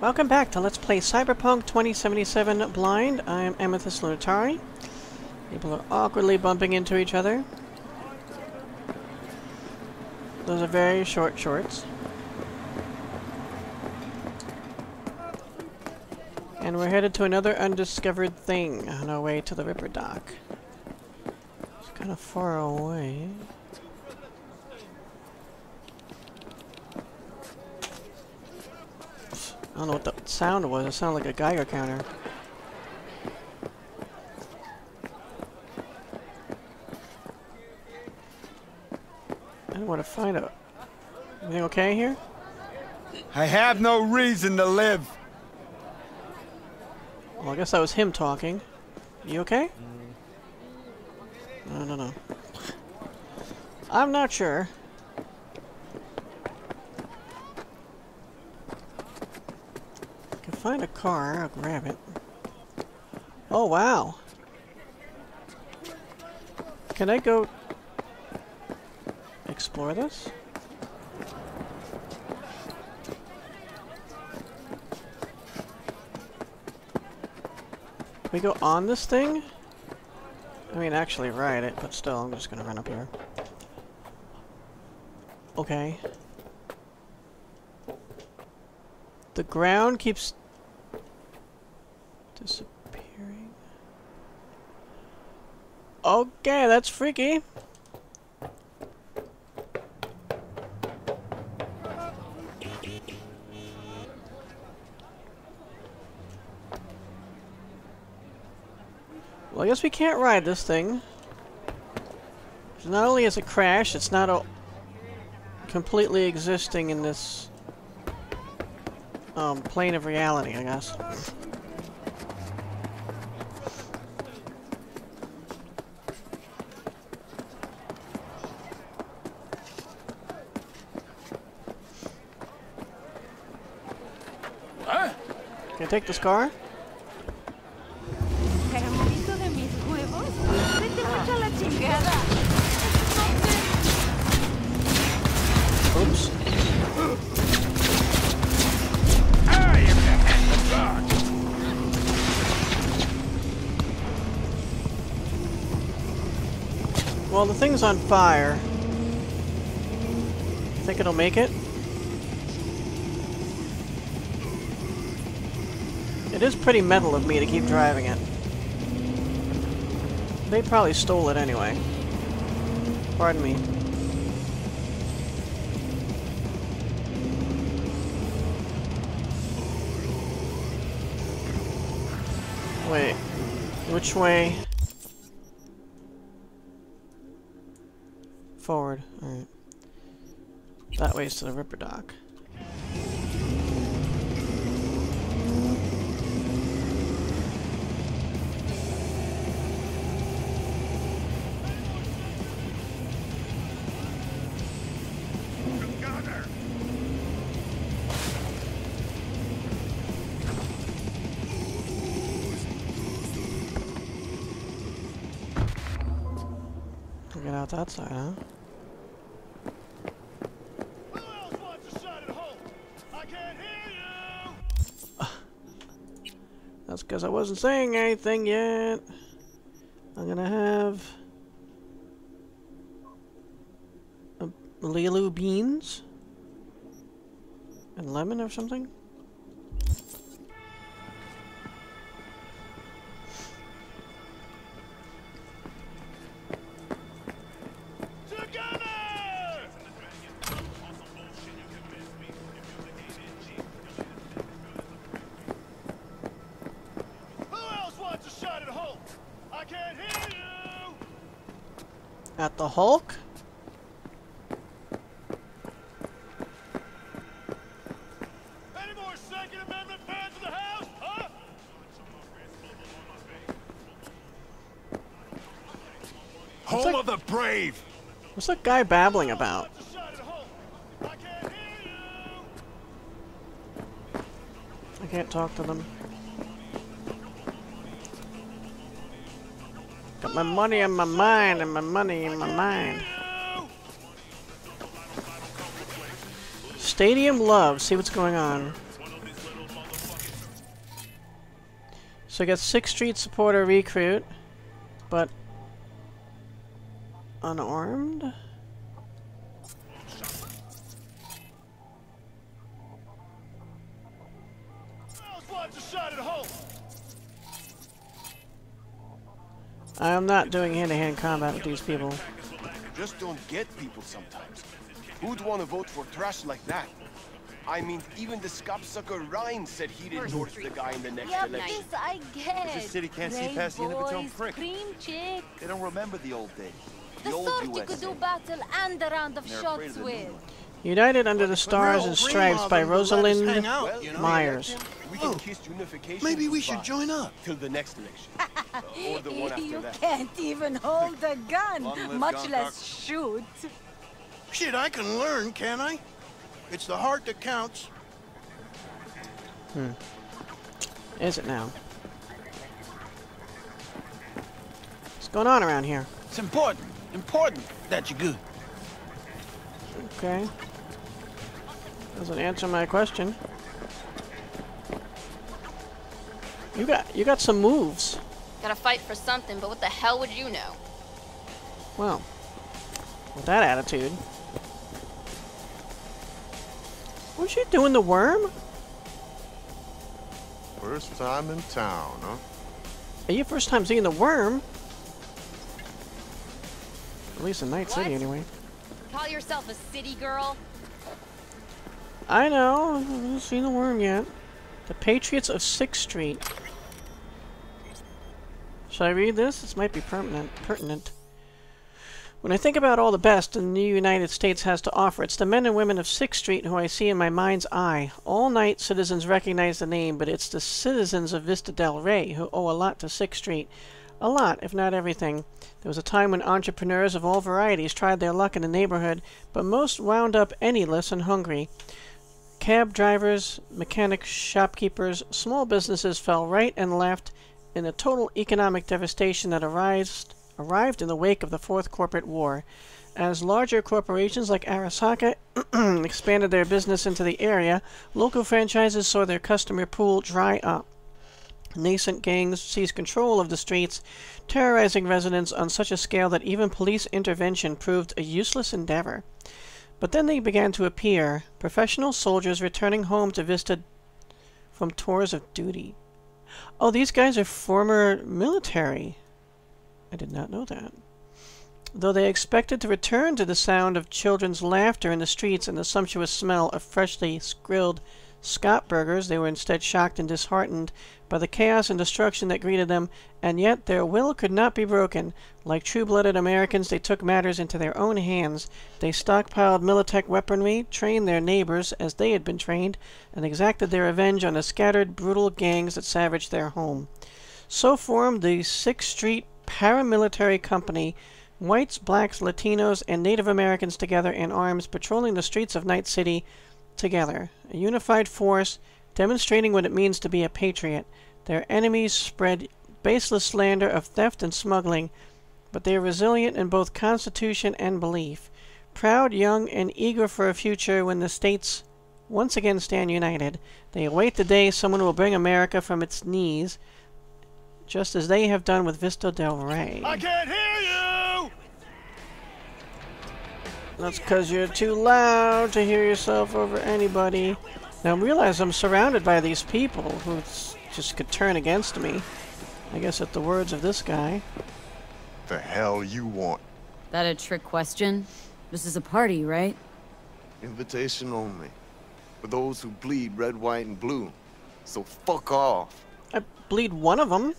Welcome back to Let's Play Cyberpunk 2077 Blind. I'm Amethyst Lunatari. People are awkwardly bumping into each other. Those are very short shorts. And we're headed to another undiscovered thing on our way to the Ripper Doc. It's kind of far away. I don't know what the sound was. It sounded like a Geiger counter. I don't want to find out. Everything okay here? I have no reason to live. Well, I guess that was him talking. You okay? No. I'm not sure. Find a car, I'll grab it. Oh wow! Can I go explore this? Can we go on this thing? I mean, actually ride it, but still, I'm just gonna run up here. Okay. The ground keeps disappearing. Okay, that's freaky. Well, I guess we can't ride this thing. So not only is it crashed, it's not completely existing in this plane of reality, I guess. Can I take this car? Oops. Well, the thing's on fire. Think it'll make it? It is pretty metal of me to keep driving it. They probably stole it anyway. Pardon me. Wait. Which way? Forward. Alright. That way's to the Ripper Dock. Get out that side, huh? That's because I wasn't saying anything yet. I'm gonna have Lelu beans and lemon or something. At the Hulk? Any more Second Amendment fans in the house, huh? Home of the brave! What's that guy babbling about? I can't talk to them. Got my money in my mind, and my money in my mind. Stadium love. See what's going on. So I got 6th Street supporter recruit, but unarmed. I'm not doing hand-to-hand combat with these people. Just don't get people sometimes. Who'd want to vote for trash like that? I mean, even the scopsucker Ryan said he didn't endorse the guy in the next election. This I get. This city can't see past the end of its own prick. They don't remember the old days. The sort you could do battle and a round of shots with. United Under the Stars and Stripes by Rosalind Myers. Whoa. Maybe we should join up till the next election. Or the one after you that. Can't even hold a gun, much less shoot. Shit, I can learn, can I? It's the heart that counts. Hmm. Is it now? What's going on around here? It's important. Important that you're good. Okay. Doesn't answer my question. You got some moves. Gotta fight for something, but what the hell would you know? Well, with that attitude. What's she doing, the worm? First time in town, huh? Are you first time seeing the worm? At least in Night City, anyway. Call yourself a city girl? I know. I haven't seen the worm yet. The Patriots of 6th Street. Should I read this? This might be pertinent. When I think about all the best the new United States has to offer, it's the men and women of 6th Street who I see in my mind's eye. All night citizens recognize the name, but it's the citizens of Vista Del Rey who owe a lot to 6th Street. A lot, if not everything. There was a time when entrepreneurs of all varieties tried their luck in the neighborhood, but most wound up penniless and hungry. Cab drivers, mechanics, shopkeepers, small businesses fell right and left in a total economic devastation that arrived in the wake of the Fourth Corporate War. As larger corporations like Arasaka expanded their business into the area, local franchises saw their customer pool dry up. Nascent gangs seized control of the streets, terrorizing residents on such a scale that even police intervention proved a useless endeavor. But then they began to appear, professional soldiers returning home to Vista from tours of duty. Oh, these guys are former military. I did not know that. Though they expected to return to the sound of children's laughter in the streets and the sumptuous smell of freshly grilled Scott burgers, they were instead shocked and disheartened by the chaos and destruction that greeted them, and yet their will could not be broken. Like true-blooded Americans, they took matters into their own hands. They stockpiled Militech weaponry, trained their neighbors as they had been trained, and exacted their revenge on the scattered, brutal gangs that savaged their home. So formed the 6th Street Paramilitary Company, whites, blacks, Latinos, and Native Americans together in arms, patrolling the streets of Night City together. A unified force demonstrating what it means to be a patriot. Their enemies spread baseless slander of theft and smuggling, but they are resilient in both constitution and belief. Proud, young, and eager for a future when the states once again stand united. They await the day someone will bring America from its knees, just as they have done with Vista Del Rey. I can't hear you! That's because you're too loud to hear yourself over anybody. Now realize I'm surrounded by these people who just could turn against me. I guess at the words of this guy. The hell you want? That a trick question? This is a party, right? Invitation only. For those who bleed red, white, and blue. So fuck off. I bleed one of them.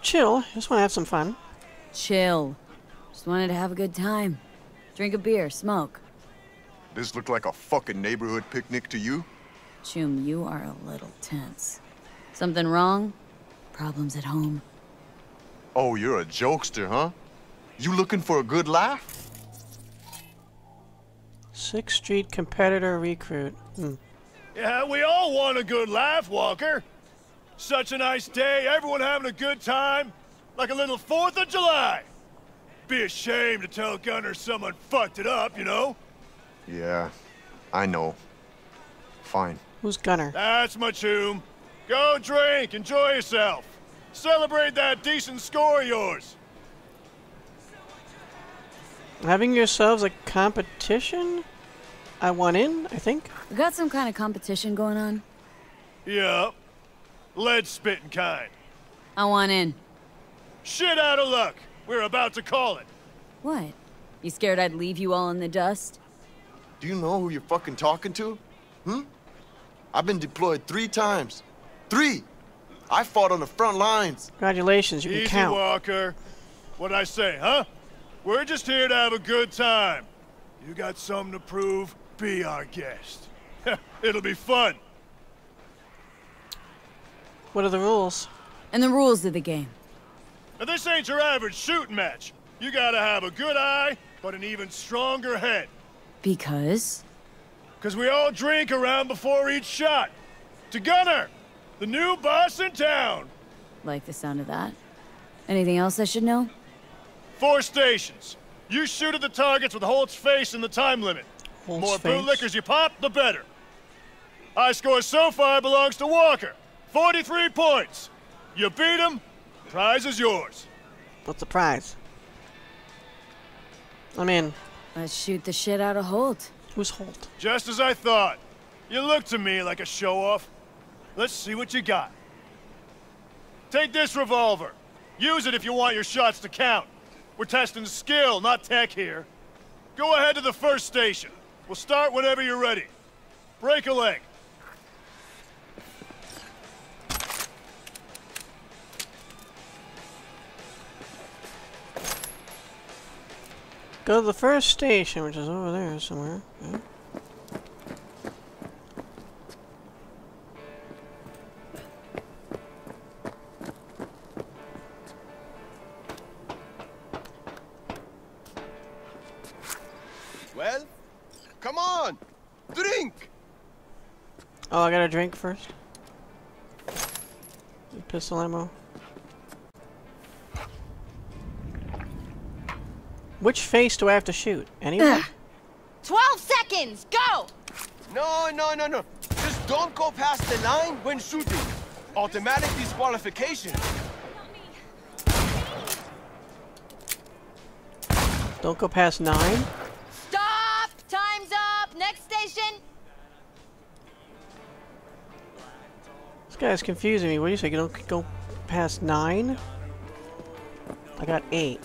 Chill. Just want to have some fun. Chill. Just wanted to have a good time. Drink a beer, smoke. This looked like a fucking neighborhood picnic to you? Chum, you are a little tense. Something wrong? Problems at home? Oh, you're a jokester, huh? You looking for a good laugh? 6th Street competitor recruit. Yeah, we all want a good laugh, Walker. Such a nice day, everyone having a good time. Like a little 4th of July. Be ashamed to tell Gunner someone fucked it up, you know? Yeah, I know. Fine. Who's Gunner? That's my chum. Go drink, enjoy yourself. Celebrate that decent score of yours. Having yourselves a competition? I won in, I think. Got some kind of competition going on? Yeah. Lead spitting kind. I want in. Shit out of luck. We're about to call it. What? You scared I'd leave you all in the dust? Do you know who you're fucking talking to? Hmm? I've been deployed 3 times. 3! I fought on the front lines. Congratulations, you can count. Easy, Walker. What'd I say, huh? We're just here to have a good time. You got something to prove? Be our guest. It'll be fun. What are the rules? And the rules of the game. Now this ain't your average shooting match. You gotta have a good eye, but an even stronger head. Because? Because we all drink around before each shot. To Gunner, the new boss in town. Like the sound of that. Anything else I should know? 4 stations. You shoot at the targets with Holt's face in the time limit. Holt's more bootlickers you pop, the better. High score so far belongs to Walker. 43 points. You beat him, the prize is yours. What's the prize? I'm in. Let's shoot the shit out of Holt. Who's Holt? Just as I thought. You look to me like a show-off. Let's see what you got. Take this revolver. Use it if you want your shots to count. We're testing skill, not tech here. Go ahead to the first station. We'll start whenever you're ready. Break a leg. Go to the first station, which is over there somewhere. Yeah. Well, come on, drink. Oh, I gotta drink first. Pistol ammo. Which face do I have to shoot? Anyone? 12 seconds! Go! No. Just don't go past the 9 when shooting. Automatic disqualification. Don't go past 9? Stop! Time's up! Next station! This guy's confusing me. What do you say? You don't go past 9? I got 8.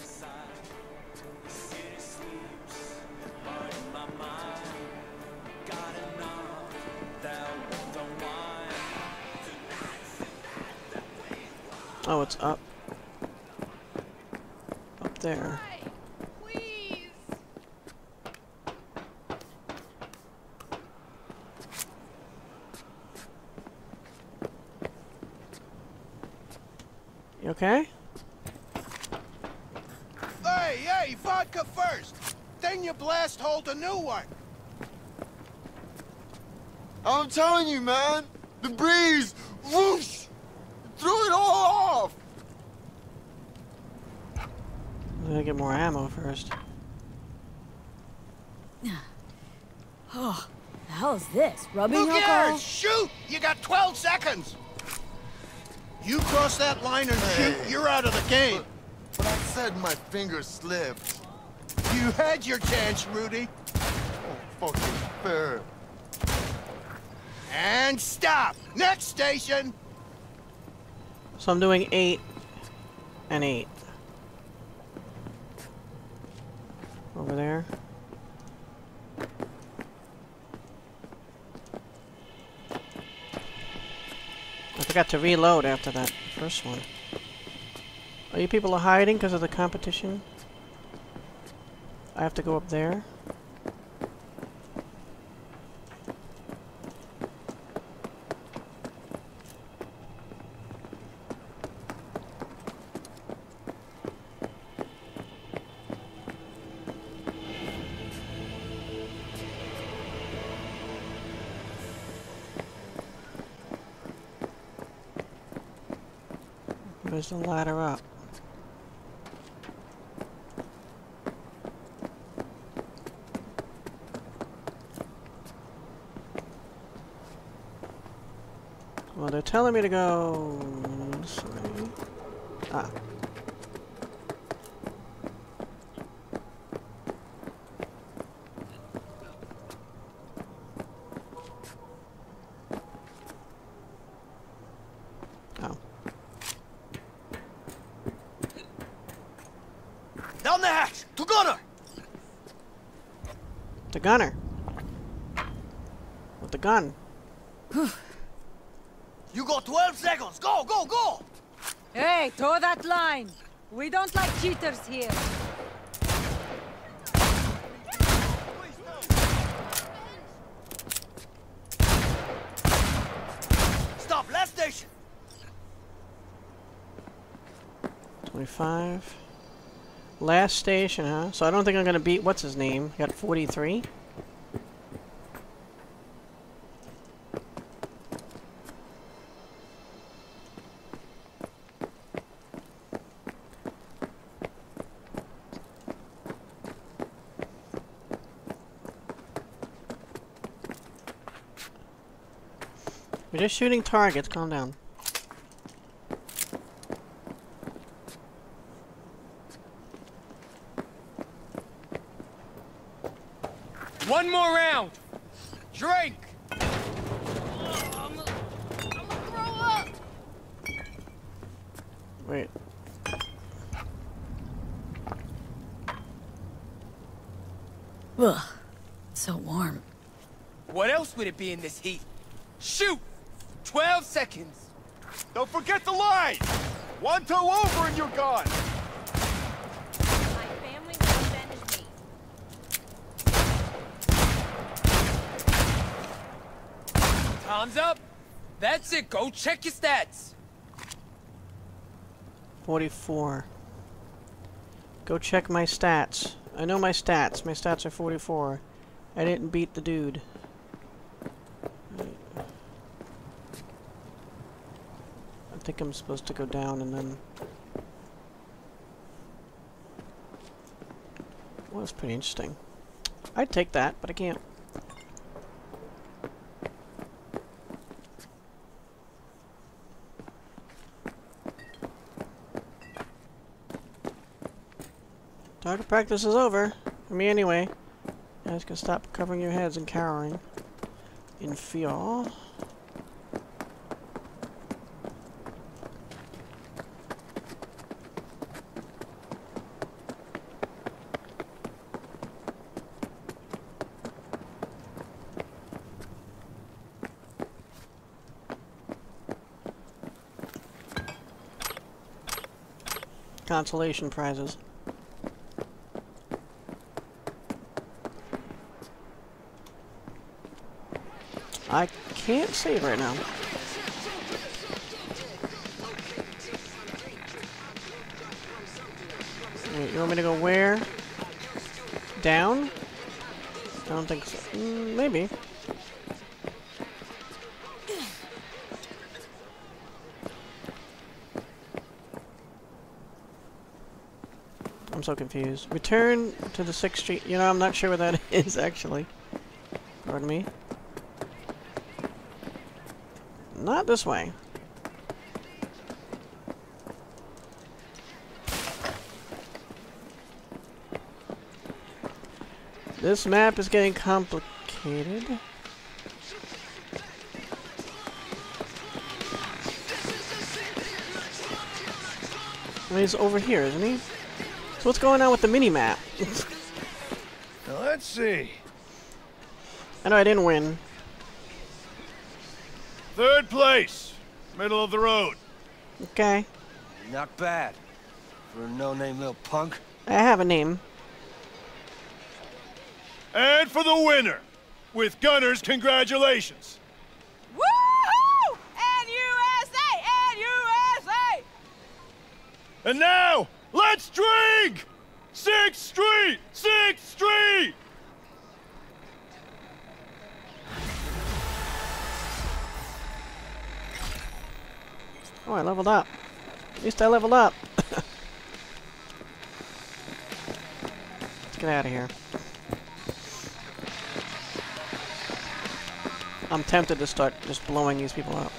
Oh, it's up. Up there. Please. You okay? Hey, vodka first. Then you blast hold a new one. I'm telling you, man. The breeze. Whoosh. Threw it all off! I'm gonna get more ammo first. Oh, the hell is this? Rubbing alcohol? Who cares? Shoot! You got 12 seconds! You cross that line and shoot, you're out of the game. But I said my finger slipped. You had your chance, Rudy. Oh, fucking fair. And stop! Next station! So I'm doing 8 and 8. Over there. I forgot to reload after that first one. Are you people hiding because of the competition? I have to go up there. Where's the ladder up? Well, they're telling me to go this way. Ah. Gunner. With the gun. You got 12 seconds. Go, go, go! Hey, toe that line. We don't like cheaters here. Stop, last station. 25. Last station, huh? So I don't think I'm gonna beat what's his name. I got 43. We're just shooting targets, calm down. One more round! Drink! I'm gonna throw up! Wait. Ugh. It's so warm. What else would it be in this heat? Shoot! 12 seconds! Don't forget the line! One toe over and you're gone! Time's up. That's it. Go check your stats. 44. Go check my stats. I know my stats. My stats are 44. I didn't beat the dude. I think I'm supposed to go down and then... Well, that's pretty interesting. I'd take that, but I can't. Our practice is over. For me anyway. You guys can stop covering your heads and cowering in fear. Consolation prizes. I can't save right now. Wait, you want me to go where? Down? I don't think so. Maybe. I'm so confused. Return to the 6th Street. You know, I'm not sure what that is, actually. Pardon me. Not this way. This map is getting complicated. Well, he's over here, isn't he? So what's going on with the mini-map? Now let's see. I know I didn't win. Third place, middle of the road. Okay. Not bad for a no-name little punk. I have a name. And for the winner, with Gunner's congratulations. Woo-hoo! And USA! And USA! And now, let's drink! 6th Street! 6th Street! Oh, I leveled up. At least I leveled up. Let's get out of here. I'm tempted to start just blowing these people up.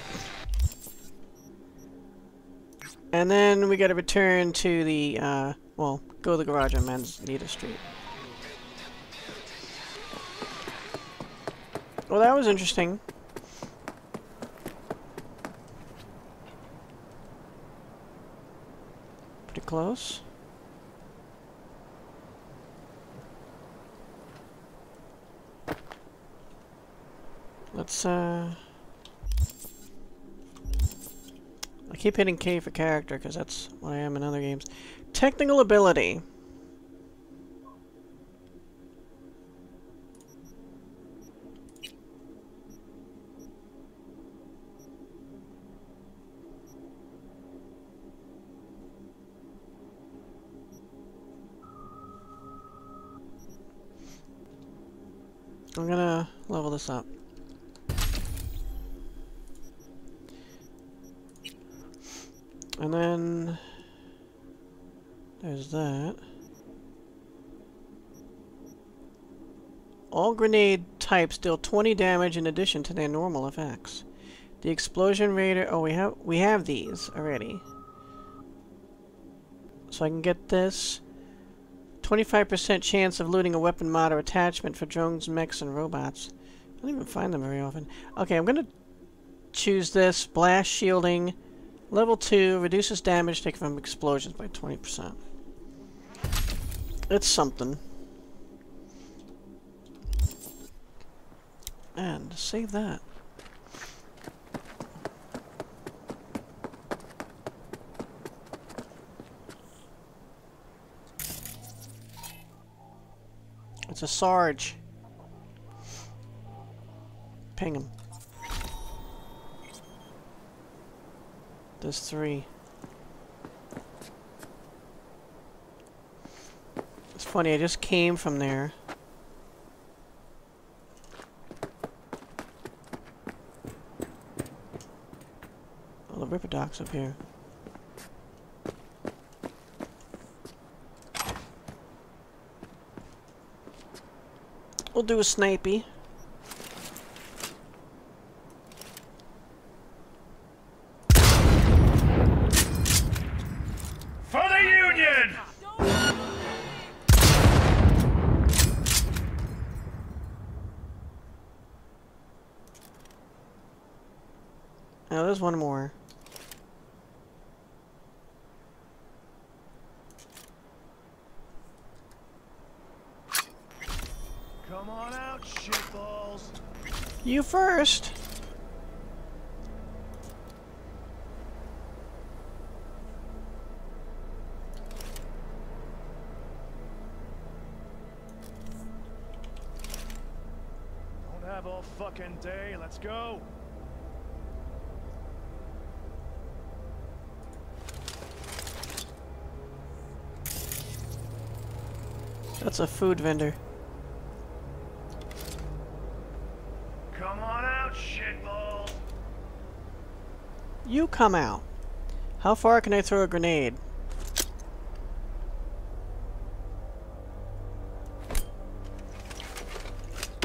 And then we gotta return to the, well, go to the garage on Manzanita Street. Well, that was interesting. Pretty close. Let's, I keep hitting K for character, because that's what I am in other games. Technical ability. I'm gonna level this up. And then there's that. All grenade types deal 20 damage in addition to their normal effects. The explosion radar, oh, we have these already. So I can get this 25% chance of looting a weapon mod or attachment for drones, mechs, and robots. I don't even find them very often. Okay, I'm gonna choose this blast shielding. Level 2 reduces damage taken from explosions by 20%. It's something. And save that. It's a Sarge. Ping him. There's 3. It's funny, I just came from there. Oh, the Ripper Doc's up here. We'll do a snipey. Now there's one more. Come on out, shitballs. You first. Don't have all fucking day. Let's go. That's a food vendor. Come on out, shitball. You come out. How far can I throw a grenade?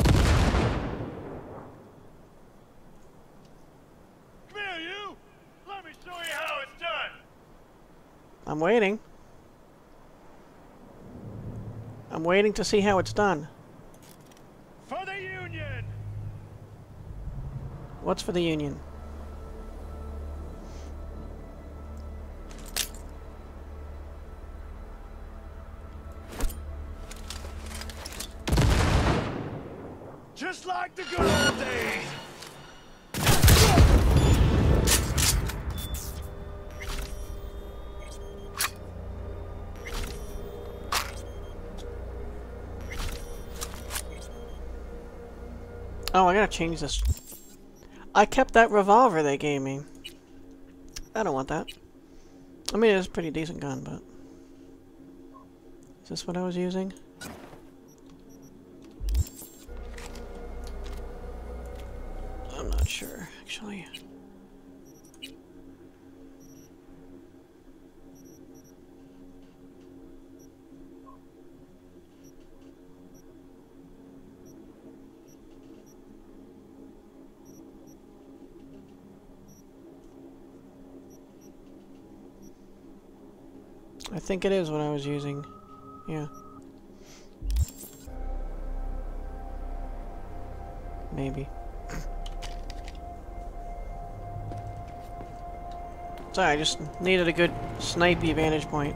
Come here, you. Let me show you how it's done. I'm waiting. I'm waiting to see how it's done. For the Union! What's for the Union? Just like the good old days! Oh, I gotta change this. I kept that revolver they gave me. I don't want that. I mean, it's a pretty decent gun, but... Is this what I was using? I'm not sure, actually. I think it is what I was using. Yeah. Maybe. Sorry, I just needed a good snipey vantage point.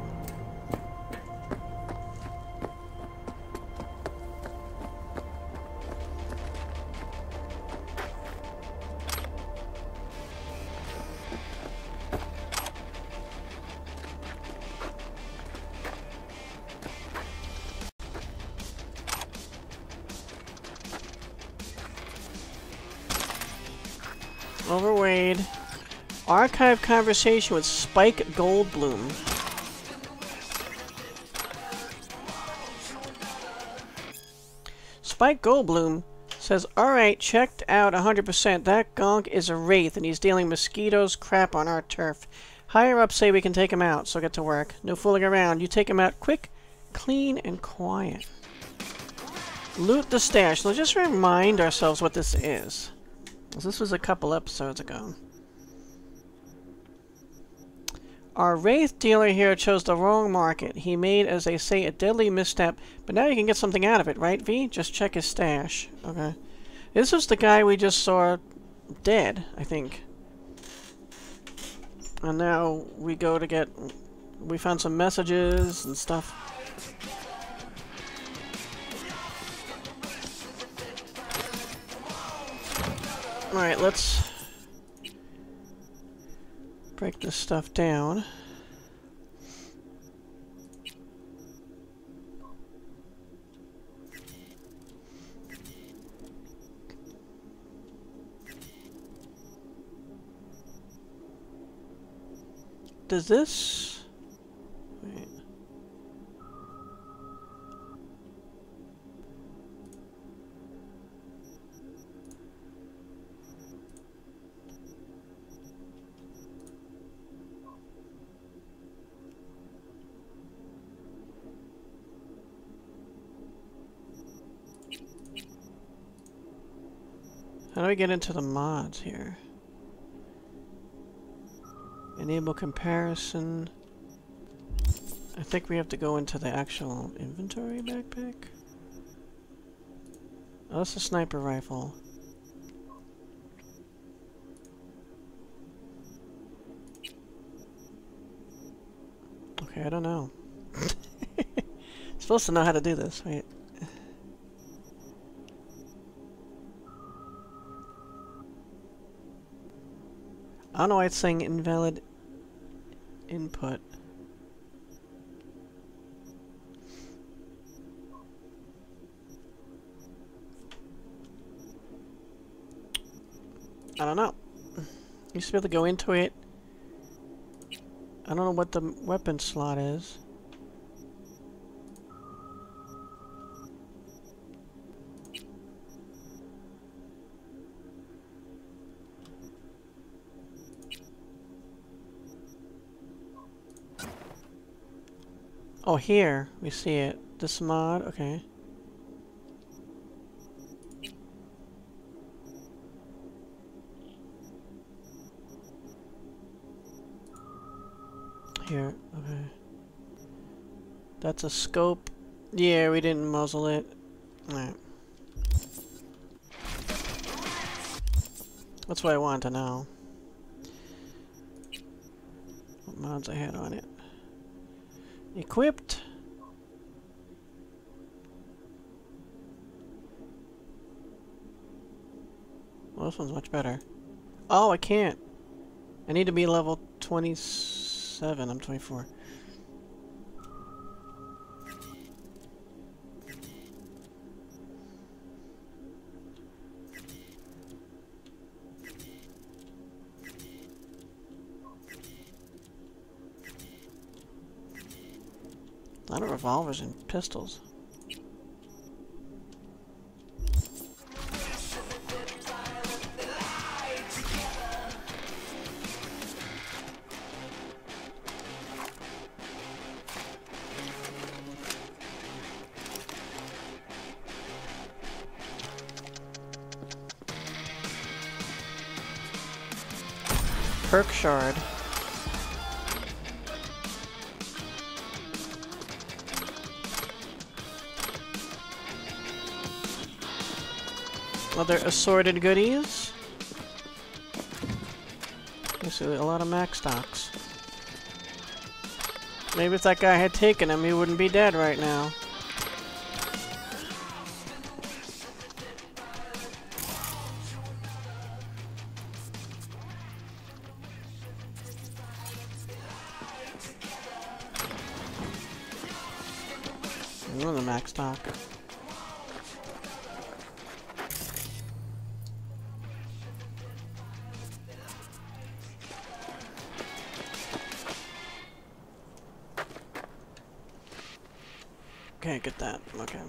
Overweight. Archive conversation with Spike Goldbloom. Spike Goldbloom says, alright, checked out 100%. That gonk is a wraith and he's dealing mosquitoes crap on our turf. Higher up say we can take him out, so get to work. No fooling around. You take him out quick, clean, and quiet. Loot the stash. Let's just remind ourselves what this is. This was a couple episodes ago. Our wraith dealer here chose the wrong market. He made, as they say, a deadly misstep, but now you can get something out of it, right, V? Just check his stash. Okay. This is the guy we just saw dead, I think. And now we go to get... we found some messages and stuff. Alright, let's break this stuff down. Does this... wait. How do we get into the mods here? Enable comparison. I think we have to go into the actual inventory backpack. Oh, that's a sniper rifle. Okay, I don't know. Supposed to know how to do this, right? I don't know why it's saying invalid input. I don't know. You used to be able to go into it. I don't know what the weapon slot is. Oh, here we see it. This mod, okay. Here, okay. That's a scope. Yeah, we didn't muzzle it. Alright. That's what I wanted to know. What mods I had on it. Equipped. Well, this one's much better. Oh, I can't. I need to be level 27. I'm 24. A lot of revolvers and pistols. Perk shard. other assorted goodies. I see a lot of Mac stocks. Maybe if that guy had taken him, he wouldn't be dead right now. Another Mac stock. Can't get that. Okay.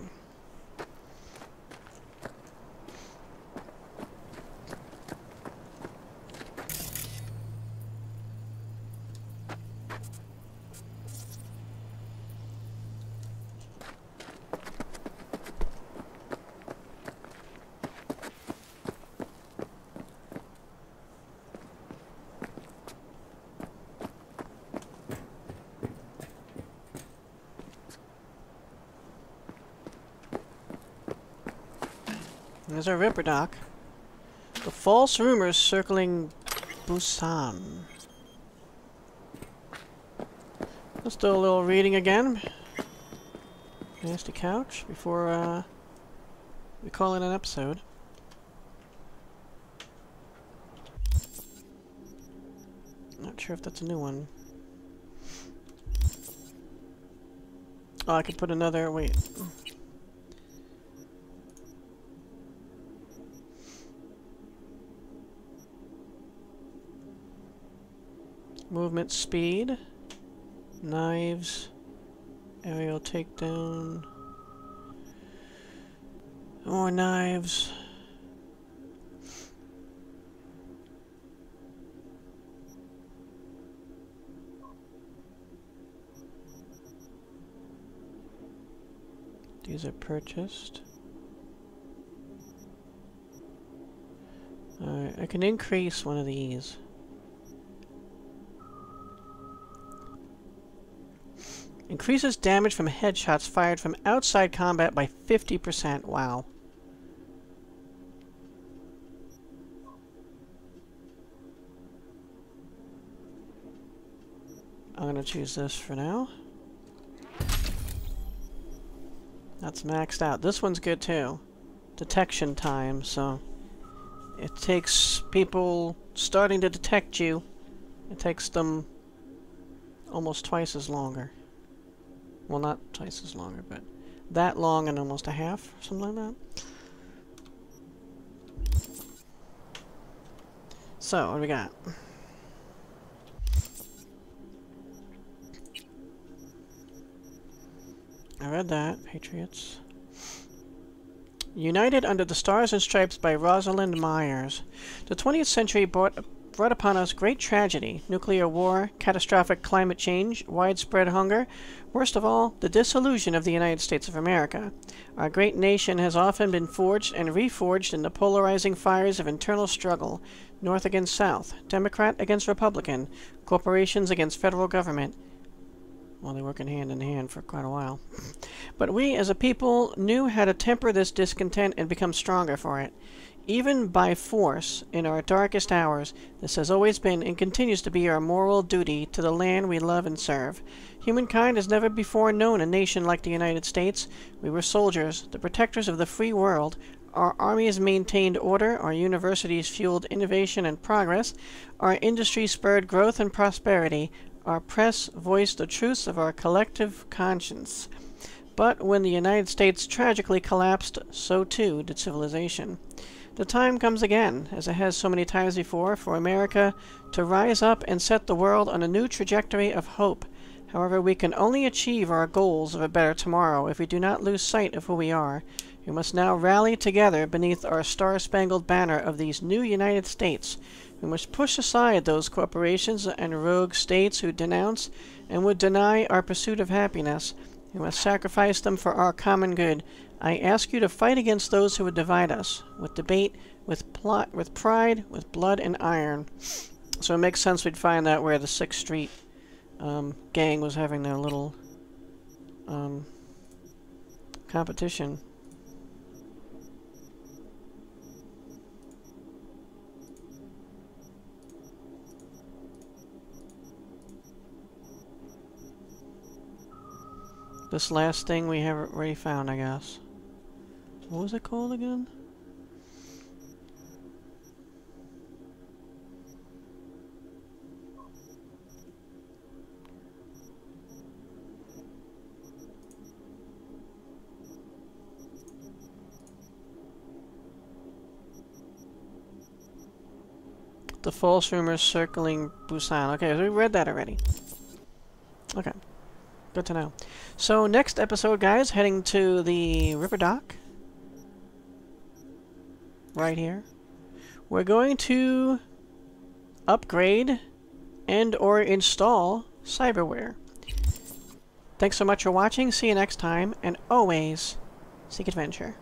There's our Ripper Doc. The false rumors circling Busan. Let's do a little reading again. Nasty couch before we call it an episode. Not sure if that's a new one. Oh, I could put another. Wait. Movement speed, knives, aerial takedown, more knives. These are purchased. Alright, I can increase one of these. Increases damage from headshots fired from outside combat by 50%. Wow. I'm gonna choose this for now. That's maxed out. This one's good too. Detection time, so... it takes people starting to detect you. It takes them almost twice as longer. Well, not twice as longer, but that long and almost a half, something like that. So, what do we got? I read that, Patriots. United Under the Stars and Stripes by Rosalind Myers. The 20th century brought upon us great tragedy, nuclear war, catastrophic climate change, widespread hunger, worst of all, the dissolution of the United States of America. Our great nation has often been forged and reforged in the polarizing fires of internal struggle, North against South, Democrat against Republican, corporations against federal government. Well, they're working hand in hand for quite a while. But we, as a people, knew how to temper this discontent and become stronger for it. Even by force, in our darkest hours, this has always been and continues to be our moral duty to the land we love and serve. Humankind has never before known a nation like the United States. We were soldiers, the protectors of the free world. Our armies maintained order, our universities fueled innovation and progress, our industry spurred growth and prosperity, our press voiced the truths of our collective conscience. But when the United States tragically collapsed, so too did civilization. The time comes again, as it has so many times before, for America to rise up and set the world on a new trajectory of hope. However, we can only achieve our goals of a better tomorrow if we do not lose sight of who we are. We must now rally together beneath our star-spangled banner of these new United States. We must push aside those corporations and rogue states who denounce and would deny our pursuit of happiness. We must sacrifice them for our common good. I ask you to fight against those who would divide us, with debate, with plot, with pride, with blood and iron. So it makes sense we'd find that where the 6th Street gang was having their little competition. This last thing we haven't already found, I guess. What was it called again? The false rumors circling Busan. Okay, we read that already. Okay. Good to know. So next episode, guys, heading to the Ripper Doc. Right here. We're going to upgrade and or install cyberware. Thanks so much for watching. See you next time. And always seek adventure.